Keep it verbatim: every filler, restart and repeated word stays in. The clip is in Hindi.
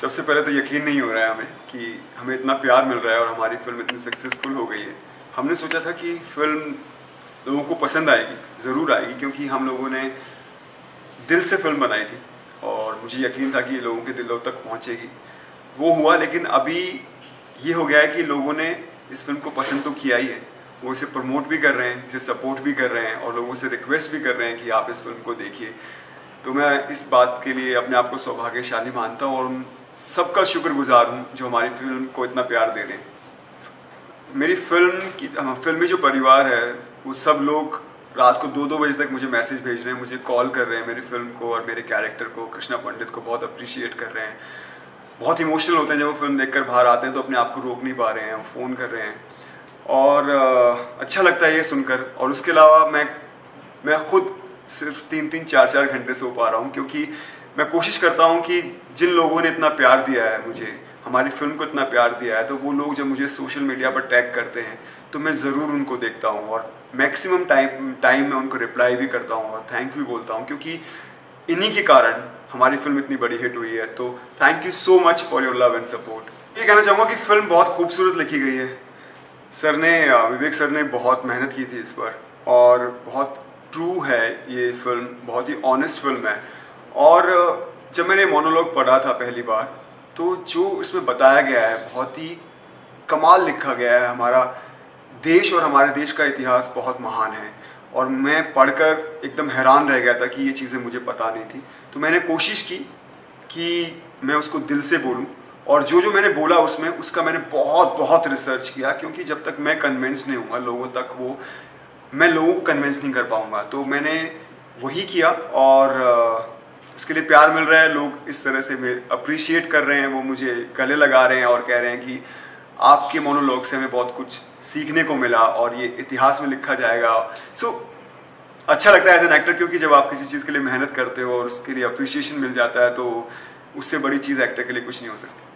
सबसे पहले तो यकीन नहीं हो रहा है हमें कि हमें इतना प्यार मिल रहा है और हमारी फिल्म इतनी सक्सेसफुल हो गई है। हमने सोचा था कि फिल्म लोगों को पसंद आएगी, ज़रूर आएगी, क्योंकि हम लोगों ने दिल से फिल्म बनाई थी और मुझे यकीन था कि लोगों के दिलों तक पहुँचेगी। वो हुआ, लेकिन अभी ये हो गया है कि लोगों ने इस फिल्म को पसंद तो किया ही है, वो इसे प्रमोट भी कर रहे हैं, इसे सपोर्ट भी कर रहे हैं और लोगों से रिक्वेस्ट भी कर रहे हैं कि आप इस फिल्म को देखिए। तो मैं इस बात के लिए अपने आप को सौभाग्यशाली मानता हूँ और उन सबका शुक्रगुजार हूँ जो हमारी फिल्म को इतना प्यार दे रहे हैं। मेरी फिल्म की फिल्मी जो परिवार है वो सब लोग रात को दो दो बजे तक मुझे मैसेज भेज रहे हैं, मुझे कॉल कर रहे हैं, मेरी फिल्म को और मेरे कैरेक्टर को, कृष्णा पंडित को बहुत अप्रिशिएट कर रहे हैं। बहुत इमोशनल होते हैं जब वो फिल्म देखकर बाहर आते हैं, तो अपने आप को रोक नहीं पा रहे हैं, फ़ोन कर रहे हैं और अच्छा लगता है ये सुनकर। और उसके अलावा मैं मैं खुद सिर्फ तीन तीन चार चार घंटे सो पा रहा हूँ, क्योंकि मैं कोशिश करता हूँ कि जिन लोगों ने इतना प्यार दिया है मुझे, हमारी फिल्म को इतना प्यार दिया है, तो वो लोग जब मुझे सोशल मीडिया पर टैग करते हैं तो मैं ज़रूर उनको देखता हूँ और मैक्सिमम टाइम टाइम में उनको रिप्लाई भी करता हूँ और थैंक यू बोलता हूँ, क्योंकि इन्हीं के कारण हमारी फिल्म इतनी बड़ी हिट हुई है। तो thank you so much for your love and support. ये कहना चाहूँगा कि फिल्म बहुत खूबसूरत लिखी गई है। सर ने, विवेक सर ने बहुत मेहनत की थी इस पर और बहुत ट्रू है ये फिल्म, बहुत ही ऑनेस्ट फिल्म है। और जब मैंने मोनोलॉग पढ़ा था पहली बार, तो जो इसमें बताया गया है बहुत ही कमाल लिखा गया है। हमारा देश और हमारे देश का इतिहास बहुत महान है और मैं पढ़कर एकदम हैरान रह गया था कि ये चीज़ें मुझे पता नहीं थी। तो मैंने कोशिश की कि मैं उसको दिल से बोलूं और जो जो मैंने बोला उसमें उसका मैंने बहुत बहुत रिसर्च किया, क्योंकि जब तक मैं कन्विंस नहीं हूँ लोगों तक, वो मैं लोगों को कन्विंस नहीं कर पाऊँगा। तो मैंने वही किया और उसके लिए प्यार मिल रहा है। लोग इस तरह से अप्रिशिएट कर रहे हैं, वो मुझे गले लगा रहे हैं और कह रहे हैं कि आपके मोनोलॉग से हमें बहुत कुछ सीखने को मिला और ये इतिहास में लिखा जाएगा। सो so, अच्छा लगता है एज एन एक्टर, क्योंकि जब आप किसी चीज़ के लिए मेहनत करते हो और उसके लिए अप्रिशिएशन मिल जाता है तो उससे बड़ी चीज़ एक्टर के लिए कुछ नहीं हो सकती।